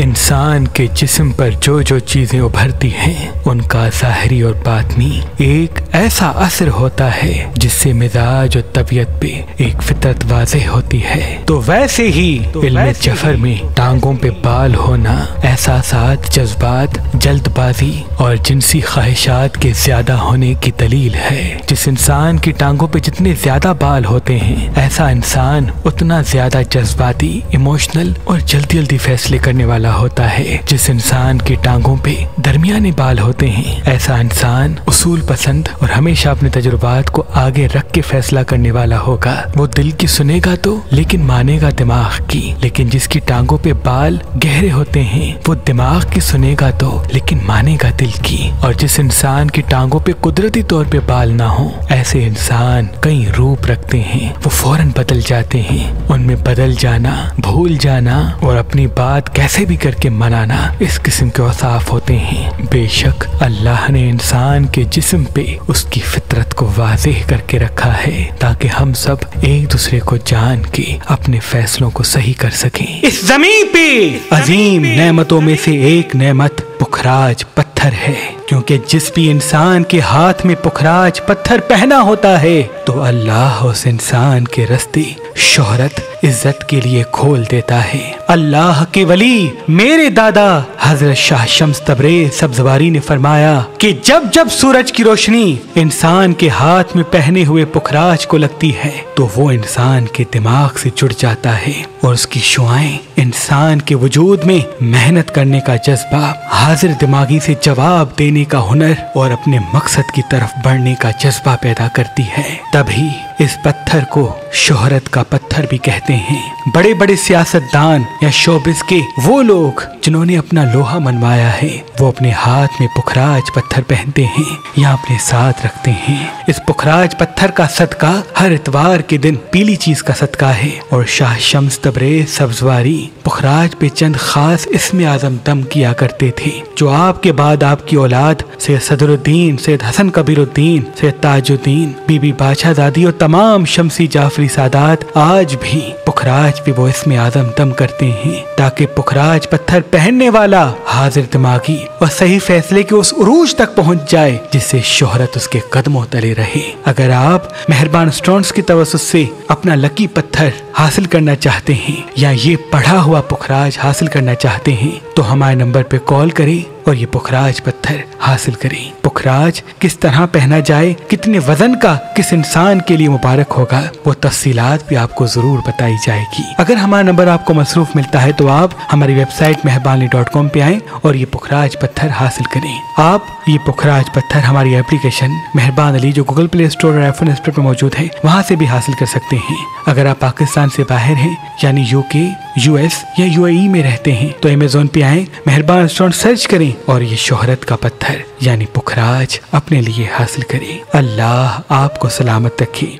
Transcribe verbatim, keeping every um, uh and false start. इंसान के जिस्म पर जो जो चीज़ें उभरती हैं उनका ज़ाहरी और बातनी एक ऐसा असर होता है जिससे मिजाज और तबीयत पे एक फितरत वाज़ेह होती है। तो वैसे ही इल्म जफर में टांगों पे बाल होना, एहसासात, जज्बात, जल्दबाजी और जिनसी ख्वाहिशात के ज्यादा होने की दलील है। जिस इंसान की टांगों पे जितने ज्यादा बाल होते हैं ऐसा इंसान उतना ज्यादा जज्बाती, इमोशनल और जल्दी जल्दी फैसले करने वाला होता है। जिस इंसान की टांगों पे दरमियाने बाल होते हैं ऐसा इंसान उसूल पसंद और हमेशा अपने तजुर्बात को आगे रख के फैसला करने वाला होगा। वो दिल की सुनेगा तो लेकिन मानेगा दिमाग की। लेकिन जिसकी टांगों पे बाल गहरे होते हैं वो दिमाग की सुनेगा तो लेकिन मानेगा दिल की। और जिस इंसान की टांगों पे कुदरती तौर पे बाल ना हो ऐसे इंसान कई रूप रखते हैं, वो फौरन बदल जाते हैं। उनमें बदल जाना, भूल जाना और अपनी बात कैसे भी करके मनाना इस किस्म के औसाफ होते हैं। बेशक अल्लाह ने इंसान के जिस्म पे उसकी फितरत को वाज़ेह करके रखा है ताकि हम सब एक दूसरे को जान के अपने फैसलों को सही कर सकें। इस जमीन पे अजीम नेमतों में से एक नेमत पुखराज पत्थर है, क्योंकि जिस भी इंसान के हाथ में पुखराज पत्थर पहना होता है तो अल्लाह उस इंसान के रास्ते शोहरत, इज्जत के लिए खोल देता है। अल्लाह के वली मेरे दादा हजरत शाह शम्स तबरेज सब्जवारी ने फरमाया कि जब जब सूरज की रोशनी इंसान के हाथ में पहने हुए पुखराज को लगती है तो वो इंसान के दिमाग से जुड़ जाता है और उसकी शुआएं इंसान के वजूद में मेहनत करने का जज्बा, हाजिर दिमागी से जवाब देने का हुनर और अपने मकसद की तरफ बढ़ने का जज्बा पैदा करती है। तभी इस पत्थर को शोहरत का पत्थर भी कहते हैं। बड़े बड़े सियासतदान या शोबिस के वो लोग जिन्होंने अपना लोहा मनवाया है वो अपने हाथ में पुखराज पत्थर पहनते हैं या अपने साथ रखते हैं। इस पुखराज पत्थर का सदका हर इतवार के दिन पीली चीज का सदका है। और शाह शम्स तबरेज सब्जवारी पुखराज पे चंद खास इसमें आजम दम किया करते थे जो आपके बाद आपकी औलाद सैयद सदरुद्दीन, सैयद हसन कबीरुद्दीन, सैयद ताजुद्दीन, बीबी बादशाह दादी और तमाम शमसी जाफरी सादात आज भी पुखराज पे वो इसमें आजम दम करते हैं ताकि पुखराज पत्थर पहनने वाला हाजिर दिमागी और सही फैसले के उस उरूज तक पहुंच जाए जिससे शोहरत उसके कदमों तले रहे। अगर आप मेहरबान स्टोन्स की तवस्सुत से अपना लकी पत्थर हासिल करना चाहते हैं या ये पढ़ा हुआ पुखराज हासिल करना चाहते हैं तो हमारे नंबर पे कॉल करें और ये पुखराज पत्थर हासिल करें। पुखराज किस तरह पहना जाए, कितने वजन का किस इंसान के लिए मुबारक होगा, वो तफसीलात भी आपको जरूर बताई जाएगी। अगर हमारा नंबर आपको मसरूफ मिलता है तो आप हमारी वेबसाइट मेहरबान अली डॉट कॉम पे आए और ये पुखराज पत्थर हासिल करें। आप ये पुखराज पत्थर हमारी एप्लीकेशन मेहरबान अली जो गूगल प्ले स्टोर और आईफोन स्टोर पर मौजूद है वहाँ से भी हासिल कर सकते हैं। अगर आप पाकिस्तान से बाहर हैं यानी यूके, यूएस या यूएई में रहते हैं तो अमेजोन पे आए, मेहरबान रेस्टोरेंट सर्च करें और ये शोहरत का पत्थर यानी पुखराज अपने लिए हासिल करें। अल्लाह आपको सलामत रखे।